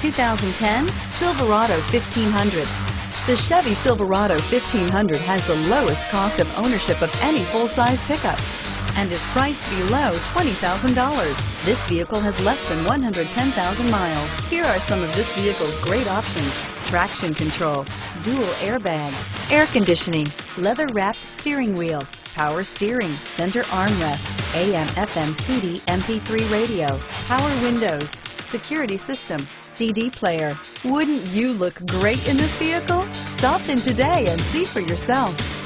2010 Silverado 1500. The Chevy Silverado 1500 has the lowest cost of ownership of any full-size pickup and is priced below $20,000. This vehicle has less than 110,000 miles. Here are some of this vehicle's great options: traction control, dual airbags, air conditioning, leather-wrapped steering wheel, power steering, center armrest, AM/FM CD MP3 radio, power windows, security system, CD player. Wouldn't you look great in this vehicle? Stop in today and see for yourself.